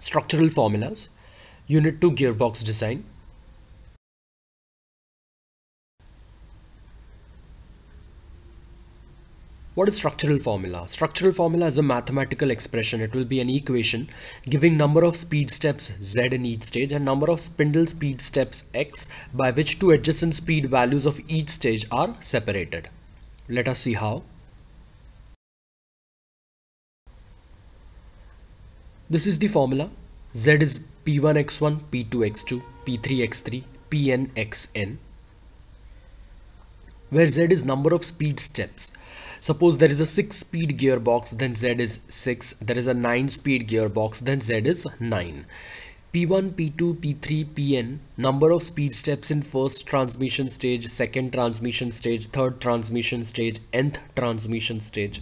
structural formulas, Unit 2 gearbox design. What is structural formula? Structural formula is a mathematical expression. It will be an equation giving number of speed steps z in each stage and number of spindle speed steps x, by which two adjacent speed values of each stage are separated. Let us see how. This is the formula. Z is p1x1, p2x2, p3x3, pnxn, where z is number of speed steps. Suppose there is a 6-speed gearbox, then z is 6. There is a 9-speed gearbox, then z is 9. P1, P2, P3, Pn, number of speed steps in first transmission stage, second transmission stage, third transmission stage, nth transmission stage.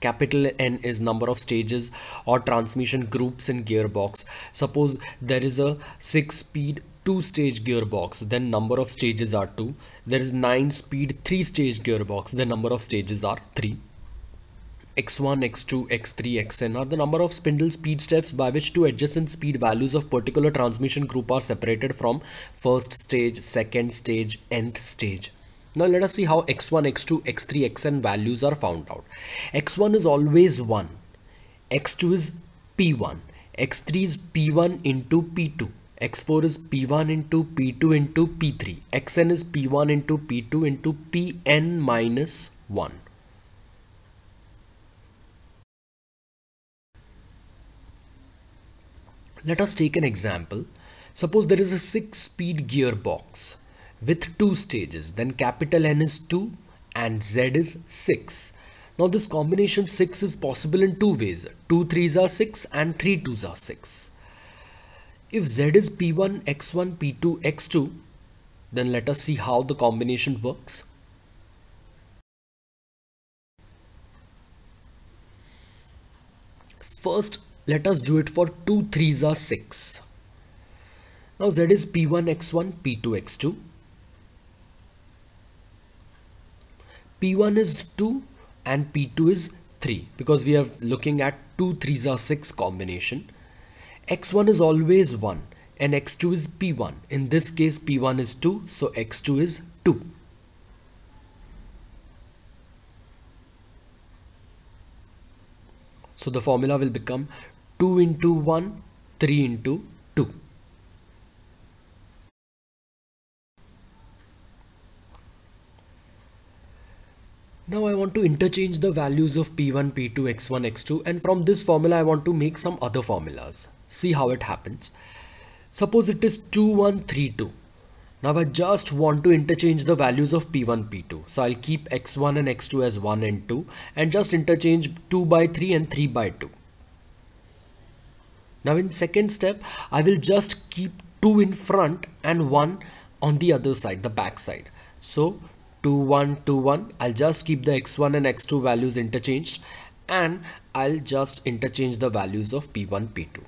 Capital N is number of stages or transmission groups in gearbox. Suppose there is a 6-speed 2-stage gearbox, then number of stages are 2. There is 9-speed 3-stage gearbox, the number of stages are 3. X1, X2, X3, Xn are the number of spindle speed steps by which two adjacent speed values of particular transmission group are separated from first stage, second stage, nth stage. Now let us see how X1, X2, X3, Xn values are found out. X1 is always 1. X2 is P1. X3 is P1 into P2. X4 is P1 into P2 into P3. Xn is P1 into P2 into Pn minus 1. Let us take an example. Suppose there is a 6-speed gearbox with 2 stages. Then capital N is 2 and Z is 6. Now this combination 6 is possible in 2 ways. 2 3s are 6 and 3 2s are 6. If z is p1, x1, p2, x2, then let us see how the combination works. First, let us do it for 2 3s are 6. Now z is p1, x1, p2, x2. p1 is 2 and p2 is 3 because we are looking at 2 3s are 6 combination. X1 is always 1 and X2 is P1. In this case, P1 is 2, so X2 is 2. So the formula will become 2 into 1, 3 into 2. Now I want to interchange the values of P1, P2, X1, X2, and from this formula I want to make some other formulas. See how it happens. Suppose it is 2 1 3 2. Now I just want to interchange the values of p1 p2, so I'll keep x1 and x2 as 1 and 2 and just interchange 2 by 3 and 3 by 2. Now in second step I will just keep 2 in front and 1 on the other side, the back side. So 2 1 2 1, I'll just keep the x1 and x2 values interchanged and I'll just interchange the values of p1 p2.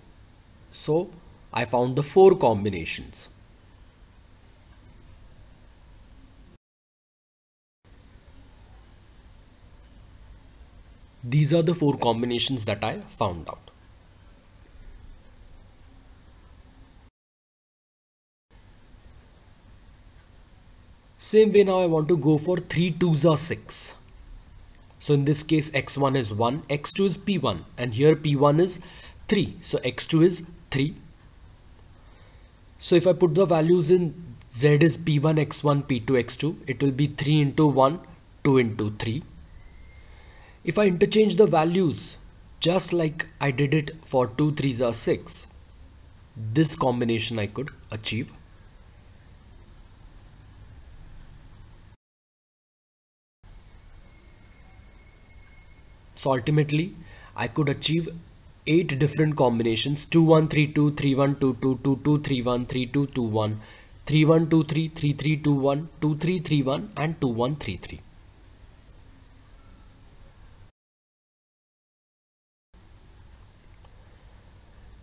So I found the 4 combinations. These are the 4 combinations that I found out. Same way now I want to go for 3 2s are 6. So in this case x1 is 1, x2 is p1, and here p1 is 3, so x2 is 3. So if I put the values in, z is p1, x1, p2, x2, it will be 3 into 1, 2 into 3. If I interchange the values just like I did it for 2 3s are 6, this combination I could achieve. So ultimately I could achieve 8 different combinations: 2 1 3 2, 3 1 2 2, 2 2 3 1, 3 2 2 1, 3 1 2 3, 3 3 2 1, 2 3 3 1, and 2 1 3 3.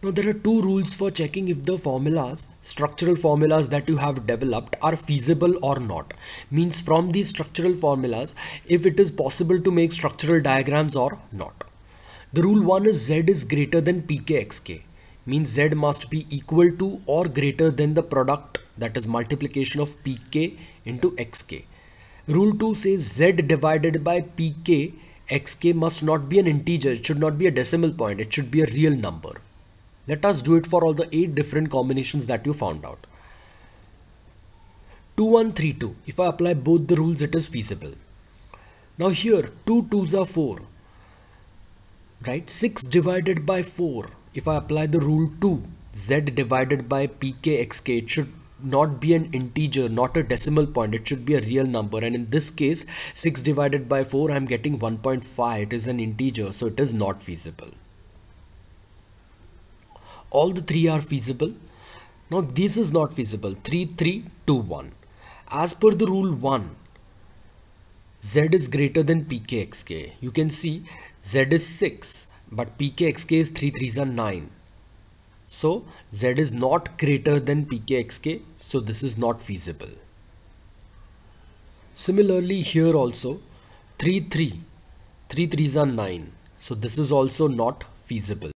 Now there are 2 rules for checking if the formulas, structural formulas that you have developed, are feasible or not. Means from these structural formulas, if it is possible to make structural diagrams or not. The rule 1 is z is greater than pkxk. means Z must be equal to or greater than the product, that is multiplication of pk into xk. Rule 2 says Z divided by pk, xk must not be an integer, it should not be a decimal point, it should be a real number. Let us do it for all the 8 different combinations that you found out. 2132, if I apply both the rules it is feasible. Now here 2 2s are 4, right? 6 divided by 4, if I apply the rule 2, Z divided by pk xk, it should not be an integer, not a decimal point, it should be a real number, and in this case 6 divided by 4 I am getting 1.5, it is an integer, so it is not feasible. All the 3 are feasible. Now this is not feasible. 3321, as per the rule 1, Z is greater than pkxk. You can see Z is 6 but pkxk is 3 3s are 9. So Z is not greater than pkxk, so this is not feasible. Similarly here also 3 3, 3 3s are 9, so this is also not feasible.